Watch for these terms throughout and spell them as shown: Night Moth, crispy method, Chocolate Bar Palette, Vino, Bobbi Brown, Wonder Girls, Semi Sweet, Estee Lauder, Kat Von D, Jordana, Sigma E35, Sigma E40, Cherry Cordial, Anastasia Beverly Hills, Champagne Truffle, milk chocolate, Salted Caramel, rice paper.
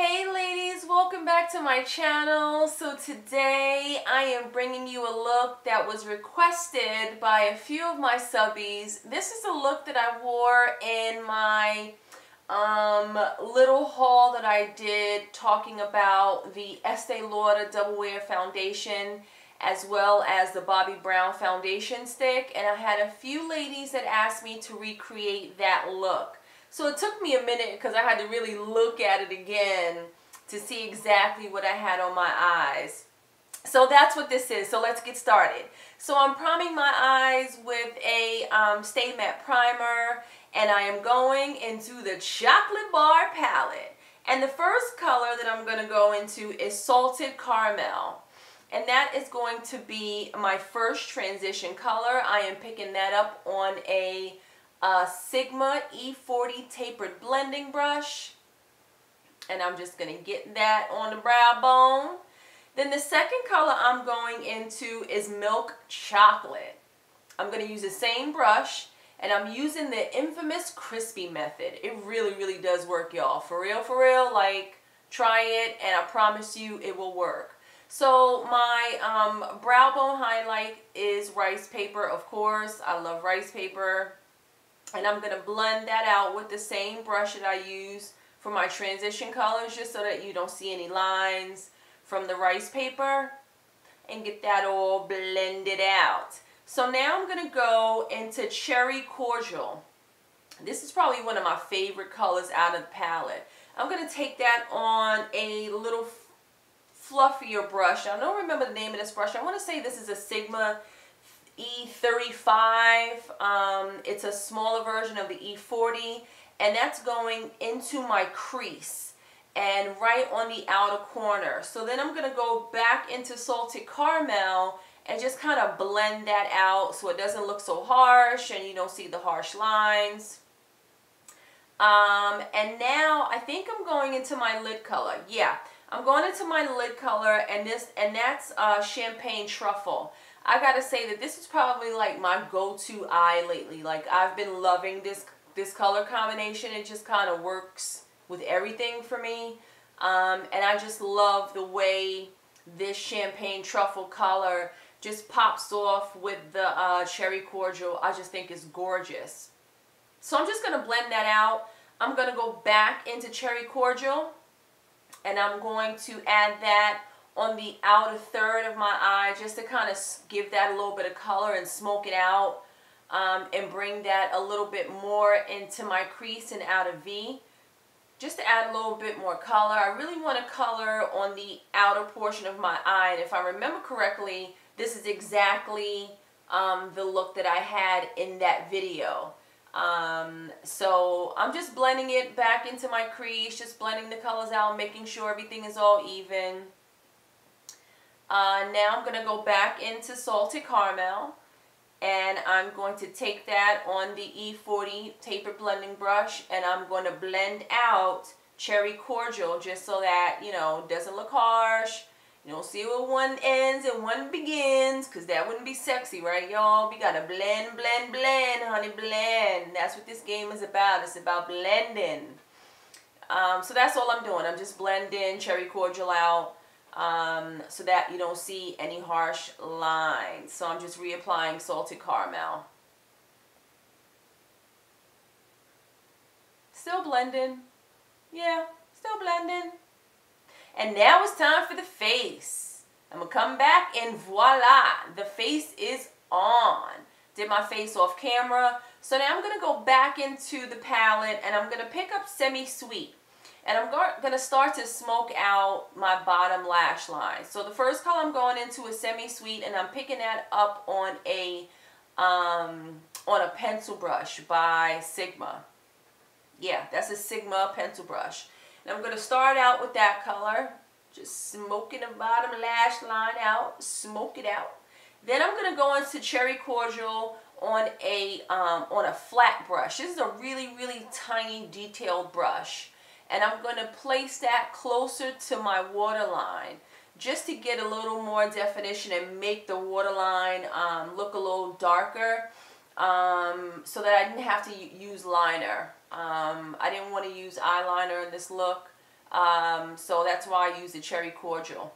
Hey ladies, welcome back to my channel. So today I am bringing you a look that was requested by a few of my subbies. This is a look that I wore in my little haul that I did talking about the Estee Lauder Double Wear Foundation as well as the Bobbi Brown Foundation Stick, and I had a few ladies that asked me to recreate that look. So it took me a minute because I had to really look at it again to see exactly what I had on my eyes. So that's what this is. So let's get started. So I'm priming my eyes with a Stay Matte Primer, and I am going into the Chocolate Bar Palette. And the first color that I'm going to go into is Salted Caramel. And that is going to be my first transition color. I am picking that up on a Sigma E40 tapered blending brush, and I'm just going to get that on the brow bone. Then the second color I'm going into is Milk Chocolate. I'm going to use the same brush, and I'm using the infamous Crispy Method. It really does work, y'all. For real, like, try it and I promise you it will work. So my brow bone highlight is Rice Paper, of course. I love Rice Paper. And I'm going to blend that out with the same brush that I use for my transition colors, just so that you don't see any lines from the Rice Paper, and get that all blended out. So now I'm going to go into Cherry Cordial. This is probably one of my favorite colors out of the palette. I'm going to take that on a little fluffier brush. I don't remember the name of this brush. I want to say this is a Sigma E35, it's a smaller version of the E40, and that's going into my crease and right on the outer corner. So then I'm going to go back into Salted Caramel and just kind of blend that out so it doesn't look so harsh and you don't see the harsh lines. And now I think I'm going into my lid color. Yeah, I'm going into my lid color, and that's Champagne Truffle. I gotta say that this is probably like my go-to eye lately. Like, I've been loving this color combination. It just kind of works with everything for me. And I just love the way this Champagne Truffle color just pops off with the Cherry Cordial. I just think it's gorgeous. So I'm just gonna blend that out. I'm gonna go back into Cherry Cordial, and I'm going to add that on the outer third of my eye, just to kind of give that a little bit of color and smoke it out, and bring that a little bit more into my crease and outer V, just to add a little bit more color. I really want to color on the outer portion of my eye, and if I remember correctly, this is exactly the look that I had in that video. So I'm just blending it back into my crease, just blending the colors out, making sure everything is all even. Now I'm going to go back into Salted Caramel, and I'm going to take that on the E40 tapered blending brush, and I'm going to blend out Cherry Cordial just so that, you know, it doesn't look harsh. You don't see where one ends and one begins, because that wouldn't be sexy, right, y'all? We got to blend, blend, blend, honey, blend. That's what this game is about. It's about blending. So that's all I'm doing. I'm just blending Cherry Cordial out. So that you don't see any harsh lines. So I'm just reapplying Salted Caramel. Still blending. Yeah, still blending. And now it's time for the face. I'm going to come back and voila, the face is on. Did my face off camera. So now I'm going to go back into the palette, and I'm going to pick up Semi Sweet. And I'm going to start to smoke out my bottom lash line. So the first color I'm going into is Semi Sweet, and I'm picking that up on a pencil brush by Sigma. Yeah, that's a Sigma pencil brush. And I'm going to start out with that color, just smoking the bottom lash line out, smoke it out. Then I'm going to go into Cherry Cordial on a flat brush. This is a really tiny detailed brush. And I'm going to place that closer to my waterline just to get a little more definition and make the waterline look a little darker, so that I didn't have to use liner. I didn't want to use eyeliner in this look. So that's why I use the Cherry Cordial.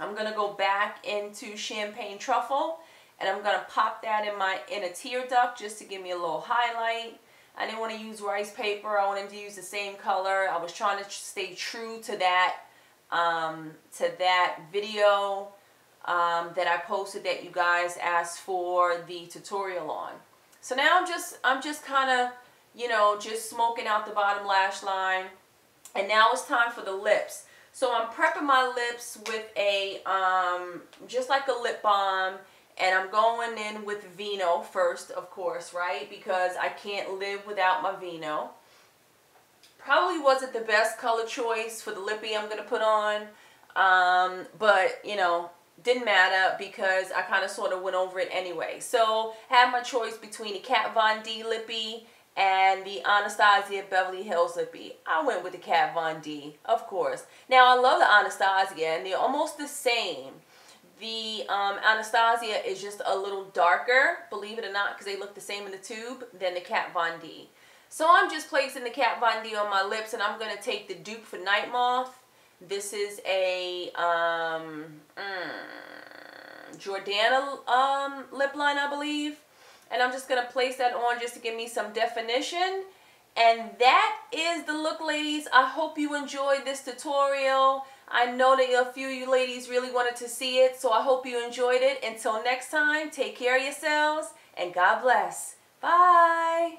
I'm going to go back into Champagne Truffle, and I'm going to pop that in my inner tear duct just to give me a little highlight. I didn't want to use rice paper. I wanted to use the same color. I was trying to stay true to that video that I posted that you guys asked for the tutorial on. So now I'm just kind of, you know, just smoking out the bottom lash line. And now it's time for the lips. So I'm prepping my lips with a, just like a lip balm. And I'm going in with Vino first, of course, right? Because I can't live without my Vino. Probably wasn't the best color choice for the lippy I'm going to put on. But, you know, didn't matter because I kind of sort of went over it anyway. So I had my choice between the Kat Von D lippy and the Anastasia Beverly Hills lippy. I went with the Kat Von D, of course. Now, I love the Anastasia, and they're almost the same. The Anastasia is just a little darker, believe it or not, because they look the same in the tube, than the Kat Von D. So I'm just placing the Kat Von D on my lips, and I'm going to take the dupe for Night Moth. This is a Jordana lip line, I believe. And I'm just going to place that on just to give me some definition. And that is the look, ladies. I hope you enjoyed this tutorial. I know that a few of you ladies really wanted to see it, so I hope you enjoyed it. Until next time, take care of yourselves, and God bless. Bye.